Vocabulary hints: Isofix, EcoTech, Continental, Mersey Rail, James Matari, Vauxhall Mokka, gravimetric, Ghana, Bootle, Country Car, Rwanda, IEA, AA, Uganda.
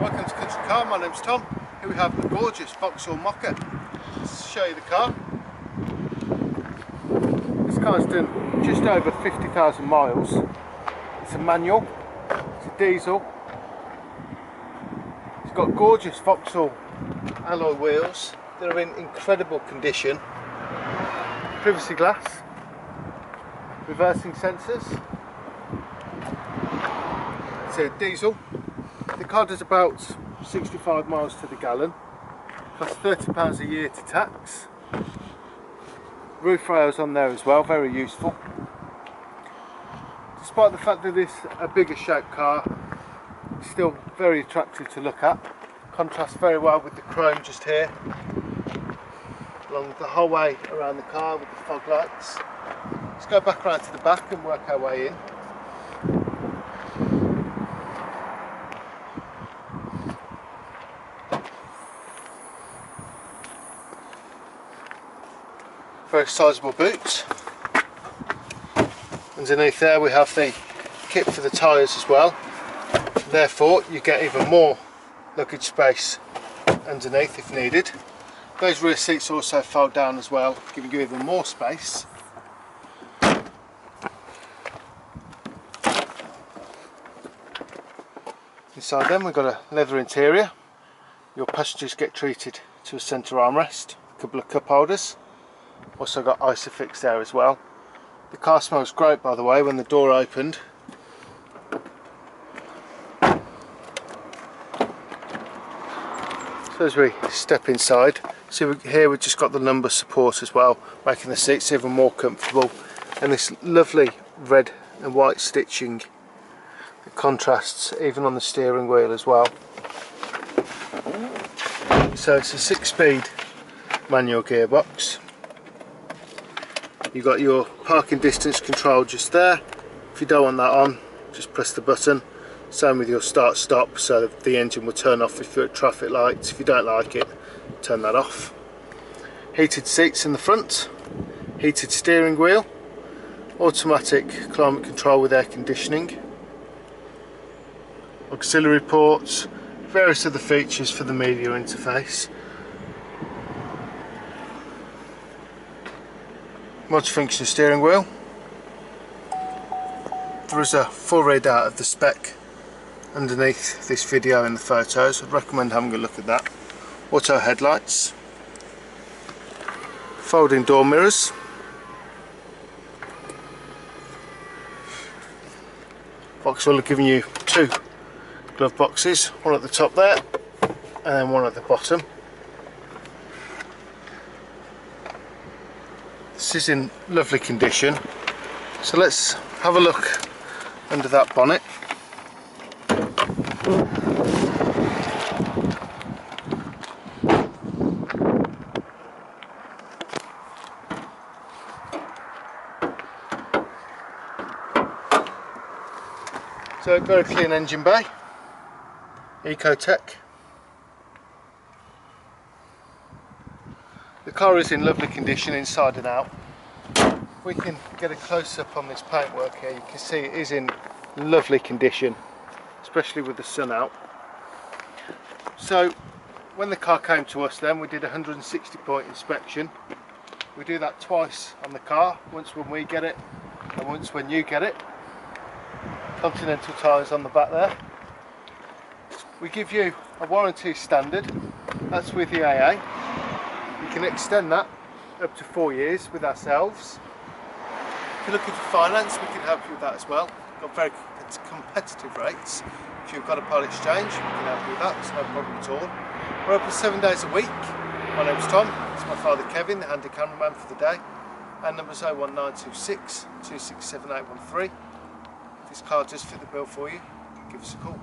Welcome to Country Car, my name's Tom. Here we have a gorgeous Vauxhall Mokka. Let's show you the car. This car's done just over 50,000 miles. It's a manual, it's a diesel. It's got gorgeous Vauxhall alloy wheels. They're in incredible condition. Privacy glass, reversing sensors. It's a diesel. The car does about 65 miles to the gallon, costs £30 a year to tax. Roof rails on there as well, very useful. Despite the fact that it's a bigger shaped car, it's still very attractive to look at. Contrasts very well with the chrome just here, along the whole way around the car with the fog lights. Let's go back around to the back and work our way in. Very sizable boot. Underneath there we have the kit for the tyres as well. Therefore you get even more luggage space underneath if needed. Those rear seats also fold down as well, giving you even more space. Inside them we've got a leather interior. Your passengers get treated to a centre armrest, a couple of cup holders. Also got Isofix there as well. The car smells great, by the way, when the door opened. So as we step inside, see here we've just got the lumbar support as well, making the seats even more comfortable. And this lovely red and white stitching that contrasts even on the steering wheel as well. So it's a 6-speed manual gearbox. You've got your parking distance control just there. If you don't want that on, just press the button. Same with your start stop, so the engine will turn off if you're at traffic lights. If you don't like it, turn that off. Heated seats in the front, heated steering wheel, automatic climate control with air conditioning, auxiliary ports, various other features for the media interface. Multifunction steering wheel. There is a full readout of the spec underneath this video in the photos. I'd recommend having a look at that. Auto headlights, folding door mirrors, Vauxhall have given you two glove boxes, one at the top there and then one at the bottom. This is in lovely condition, so let's have a look under that bonnet. So very clean engine bay, EcoTech. The car is in lovely condition inside and out. If we can get a close-up on this paintwork here, you can see it is in lovely condition, especially with the sun out. So when the car came to us then, we did a 160-point inspection. We do that twice on the car, once when we get it and once when you get it. Continental tyres on the back there. We give you a warranty standard, that's with the AA. You can extend that up to 4 years with ourselves. If you're looking for finance, we can help you with that as well. We've got very competitive rates. If you've got a part exchange, we can help you with that, it's no problem at all. We're open 7 days a week. My name's Tom, it's my father Kevin, the handy cameraman for the day. And number's 01926 267813. If this car does fit the bill for you, give us a call.